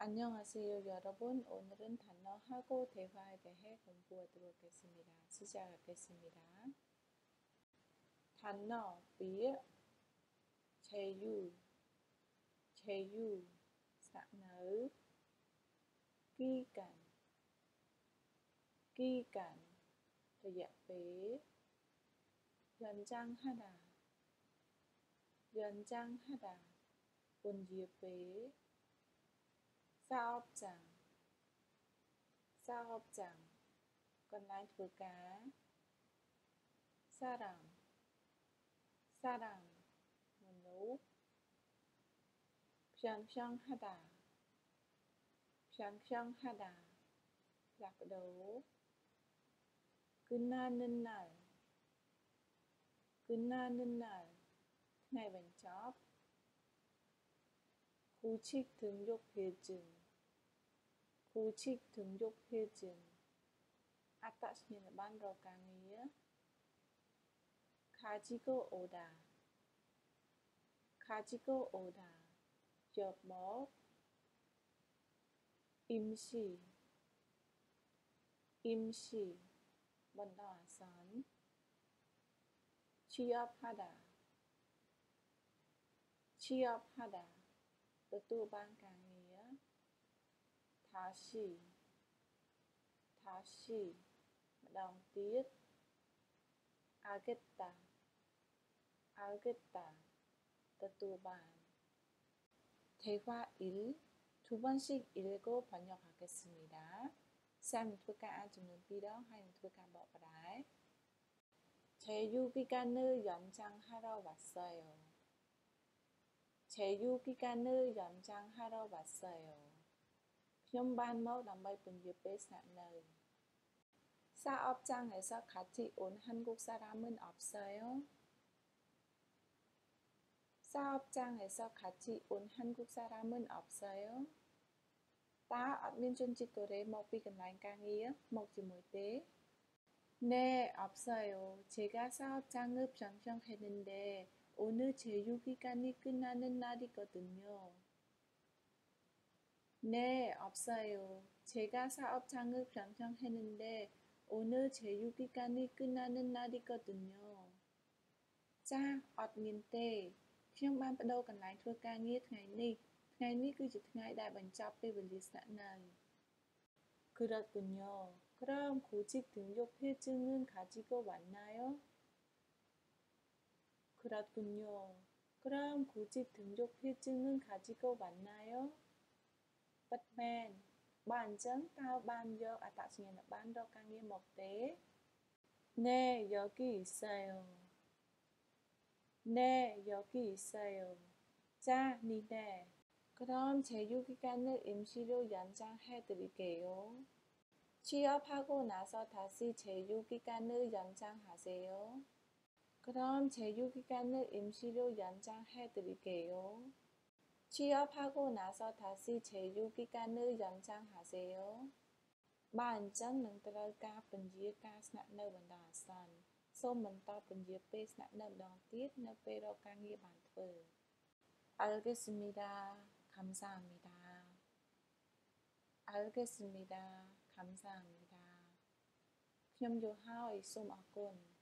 안녕하세요 여러분, 오늘은 단어하고 대화에 대해 공부하도록 하겠습니다. 시작하겠습니다. 단어 위에 제휴, 사나의 기간, 예배 연장하다, 온예배 사업장, 건라이프가 사랑, 문로 편평하다, 약도 끝나는 날, 내 왼쪽 구직 등록 회증 아따시는 반로 강의에 가지고 오다 접목 임시 번다선 취업하다 또반 강의에 다시 띠 알겠다 또반 대화 1 2번씩 읽고 번역하겠습니다. 쌤 투가 주는 비랑 한 투가 먹어라. 제휴기간을 연장하러 왔어요. 뇽반모 남바이분예배사나의 사업장에서 같이 온 한국 사람은 없어요? Ta ở miền Trung chỉ có để một vị cần lành càng nghĩa, một chỉ mỗi tế. 네, 없어요. 제가 사업장을 변경했는데 오늘 제휴기간이 끝나는 날이거든요. 네, 없어요. 제가 사업장을 변경했는데 오늘 제휴기간이 끝나는 날이거든요. 자, 어떤 때, không ban bắt đầu cần lành thua ca nghĩa ngày này cứ dịch ngày đại bản chọc về vấn đề sản này. 그렇군요. 그럼 구직 등록 회증은 가지고 왔나요? Batman, bản chân tao ban giờ à tạo sinh ban đâu càng nghe một tế. 네, 여기 있어요. 자, 니네. 그럼 제휴기간을 임시로 연장해드릴게요. 취업하고 나서 다시 제휴기간을 연장하세요. 반전 능들어가 분지가 스나너 번다선 소문터 분지배 스나너 덩티드 너베로 강의 반트. 알겠습니다. 감사합니다. 냠조하이 솜아군.